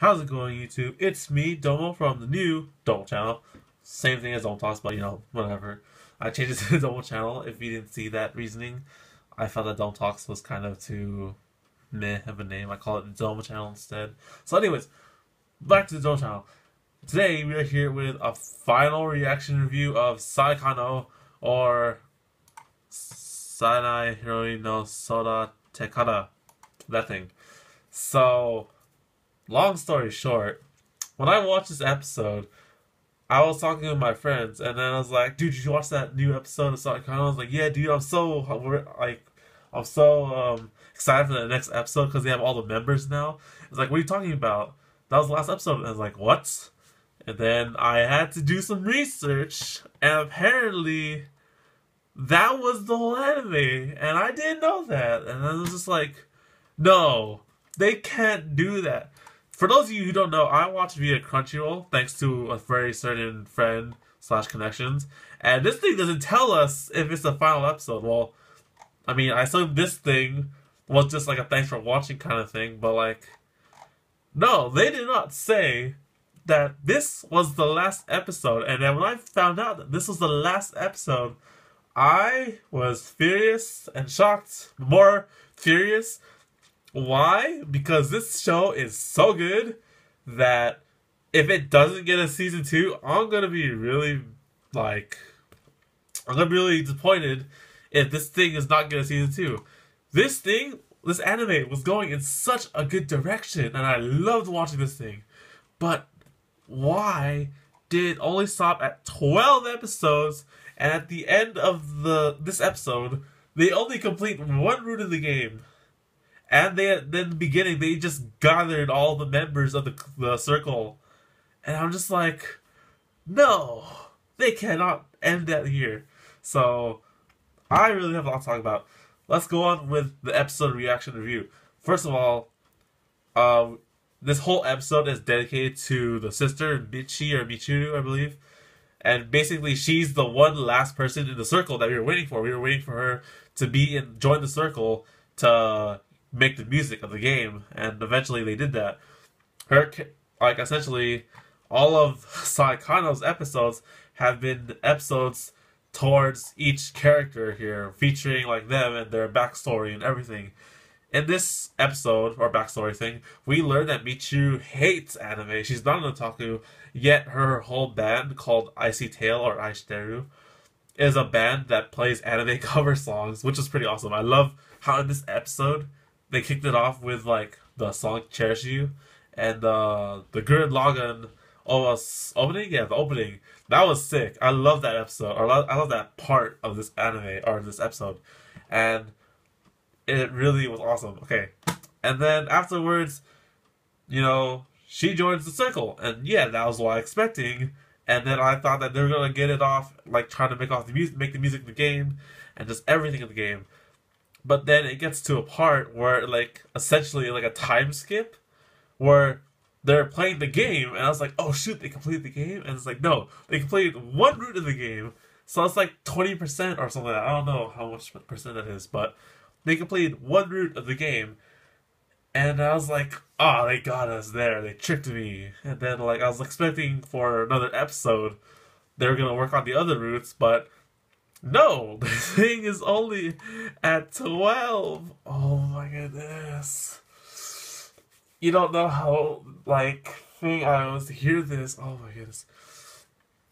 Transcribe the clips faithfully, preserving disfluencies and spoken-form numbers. How's it going, YouTube? It's me, Domo, from the new Domo channel. Same thing as Domo Talks, but you know, whatever. I changed it to the Domo channel. If you didn't see that reasoning, I felt that Domo Talks was kind of too meh of a name. I call it the Domo channel instead. So anyways, back to the Domo channel. Today, we are here with a final reaction review of Saikano, or Saenai Heroine no Sodatekata. That thing. So, long story short, when I watched this episode, I was talking with my friends, and then I was like, "Dude, did you watch that new episode of Sonic?" I was like, "Yeah, dude, I'm so like, I'm so um, excited for the next episode because they have all the members now." It's like, "What are you talking about? That was the last episode." And I was like, "What?" And then I had to do some research, and apparently, that was the whole anime, and I didn't know that. And I was just like, "No, they can't do that." For those of you who don't know, I watch via Crunchyroll, thanks to a very certain friend slash connections. And this thing doesn't tell us if it's the final episode. Well, I mean, I assume this thing was just like a thanks for watching kind of thing. But like, no, they did not say that this was the last episode. And then when I found out that this was the last episode, I was furious and shocked. More furious. Why? Because this show is so good that if it doesn't get a season two, I'm gonna be really like I'm gonna be really disappointed if this thing is not getting a season two. This thing, this anime was going in such a good direction, and I loved watching this thing. But why did it only stop at twelve episodes, and at the end of the this episode, they only complete one route in the game? And they, in the beginning, they just gathered all the members of the, the circle. And I'm just like, no, they cannot end that here. So, I really have a lot to talk about. Let's go on with the episode reaction review. First of all, uh, this whole episode is dedicated to the sister, Michi or Michiru, I believe. And basically, she's the one last person in the circle that we were waiting for. We were waiting for her to be in, join the circle to make the music of the game, and eventually they did that. Her, like, essentially, all of Saikano's episodes have been episodes towards each character here, featuring, like, them and their backstory and everything. In this episode, or backstory thing, we learn that Michiru hates anime. She's not an otaku, yet her whole band, called Icy Tail, or Aishiteru, is a band that plays anime cover songs, which is pretty awesome. I love how in this episode, they kicked it off with, like, the song Cherish You, and uh, the Gurren Lagann opening? Yeah, the opening. That was sick. I love that episode. Or I love that part of this anime, or this episode. And it really was awesome. Okay. And then afterwards, you know, she joins the circle. And yeah, that was what I was expecting. And then I thought that they were going to get it off, like, trying to make off the music, make the music of the game, and just everything in the game. But then it gets to a part where, like, essentially, like, a time skip where they're playing the game. And I was like, oh, shoot, they completed the game? And it's like, no, they completed one route of the game. So it's like twenty percent or something. I don't know how much percent that is, but they completed one route of the game. And I was like, oh, they got us there. They tricked me. And then, like, I was expecting for another episode they were going to work on the other routes, but no, the thing is only at twelve. Oh my goodness. You don't know how, like, thing I was to hear this. Oh my goodness.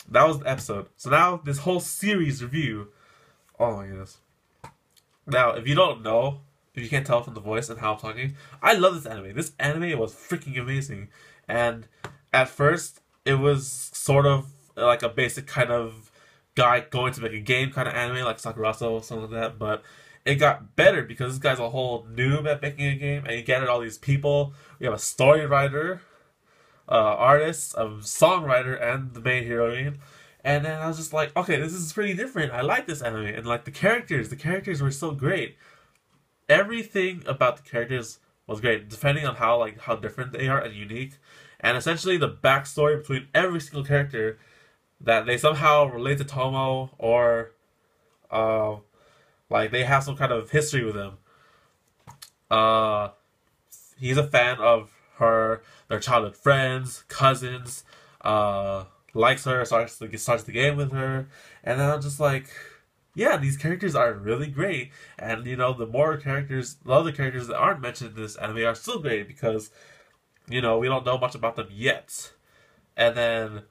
That was the episode. So now this whole series review. Oh my goodness. Now, if you don't know, if you can't tell from the voice and how I'm talking, I love this anime. This anime was freaking amazing. And at first, it was sort of like a basic kind of guy going to make a game kind of anime, like Sakurazo or something like that, but it got better because this guy's a whole noob at making a game, and you gathered all these people. We have a story writer, uh, artist, a songwriter, and the main heroine. And then I was just like, okay, this is pretty different. I like this anime, and like the characters, the characters were so great. Everything about the characters was great, depending on how like how different they are and unique, and essentially the backstory between every single character, that they somehow relate to Tomo, or uh, like they have some kind of history with him. Uh, he's a fan of her, their childhood friends, cousins, uh, likes her, starts the, starts the game with her, and then I'm just like, yeah, these characters are really great, and you know, the more characters, the other characters that aren't mentioned in this anime are still great, because, you know, we don't know much about them yet. And then,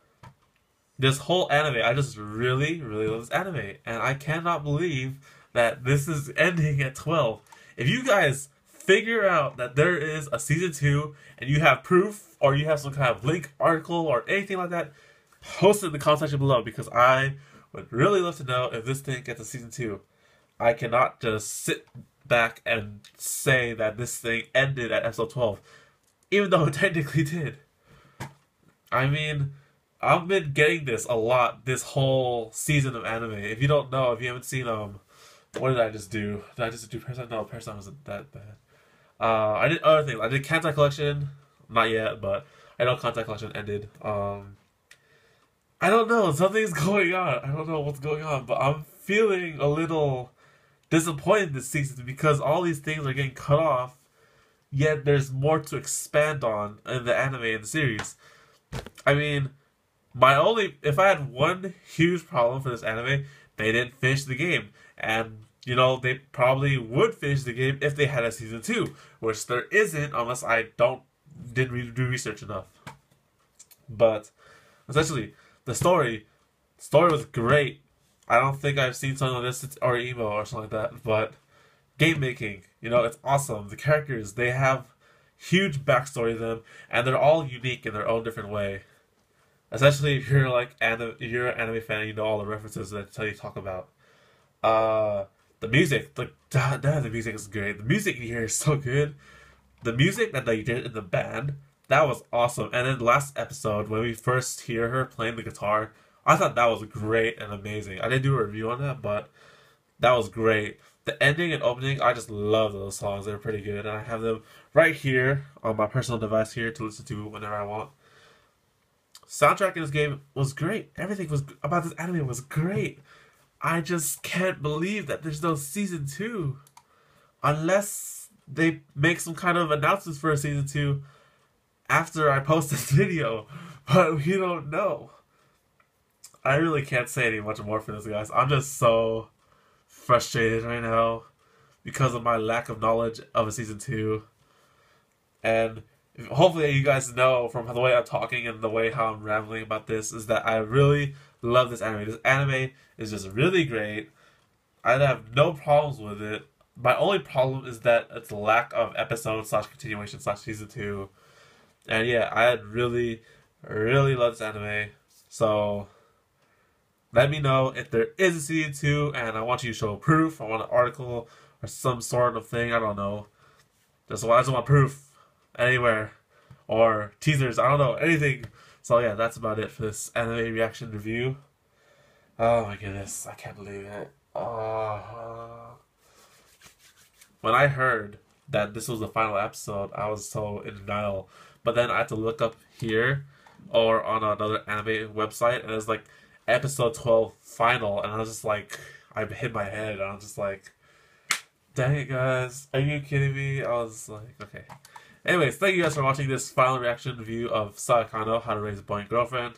this whole anime, I just really, really love this anime, and I cannot believe that this is ending at twelve. If you guys figure out that there is a season two, and you have proof, or you have some kind of link, article, or anything like that, post it in the comment section below, because I would really love to know if this thing gets a season two. I cannot just sit back and say that this thing ended at episode twelve, even though it technically did. I mean, I've been getting this a lot this whole season of anime. If you don't know, if you haven't seen, um, what did I just do? Did I just do Persona? No, Persona wasn't that bad. Uh, I did other things. I did Kanta Collection. Not yet, but I know Contact Collection ended. Um, I don't know. Something's going on. I don't know what's going on, but I'm feeling a little disappointed this season because all these things are getting cut off, yet there's more to expand on in the anime and the series. I mean, my only... If I had one huge problem for this anime, they didn't finish the game. And, you know, they probably would finish the game if they had a season two, which there isn't unless I don't didn't do research enough. But, essentially, the story, the story was great. I don't think I've seen something like this since Aureimo or something like that, but game making, you know, it's awesome. The characters, they have huge backstory to them, and they're all unique in their own different way. Essentially, if you're like anime, if you're an anime fan, you know all the references that they talk about. Uh, the music, the damn, the music is great. The music in here is so good. The music that they did in the band, that was awesome. And then last episode, when we first hear her playing the guitar, I thought that was great and amazing. I didn't do a review on that, but that was great. The ending and opening, I just love those songs. They're pretty good, and I have them right here on my personal device here to listen to whenever I want. Soundtrack in this game was great. Everything was about this anime was great. I just can't believe that there's no season two, unless they make some kind of announcements for a season two after I post this video. But we don't know. I really can't say any much more for this, guys. I'm just so frustrated right now because of my lack of knowledge of a season two, and hopefully you guys know from the way I'm talking and the way how I'm rambling about this is that I really love this anime. This anime is just really great. I have no problems with it. My only problem is that it's lack of episode slash continuation slash season two. And yeah, I really, really love this anime. So let me know if there is a season two, and I want you to show proof. I want an article or some sort of thing. I don't know. That's why I just want proof. Anywhere, or teasers, I don't know, anything. So yeah, that's about it for this anime reaction review. Oh my goodness, I can't believe it. Uh, when I heard that this was the final episode, I was so in denial. But then I had to look up here, or on another anime website, and it was like, episode twelve final, and I was just like, I hit my head, and I was just like, dang it guys, are you kidding me? I was like, okay. Anyways, thank you guys for watching this final reaction review of Sadakano, How to Raise a Boy and Girlfriend.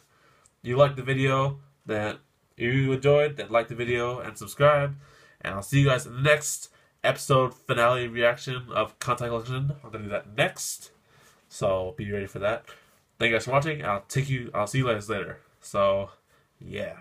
If you liked the video, then if you enjoyed, then like the video and subscribe. And I'll see you guys in the next episode finale reaction of Contact Collection. I'm gonna do that next. So be ready for that. Thank you guys for watching, and I'll take you I'll see you guys later. So yeah.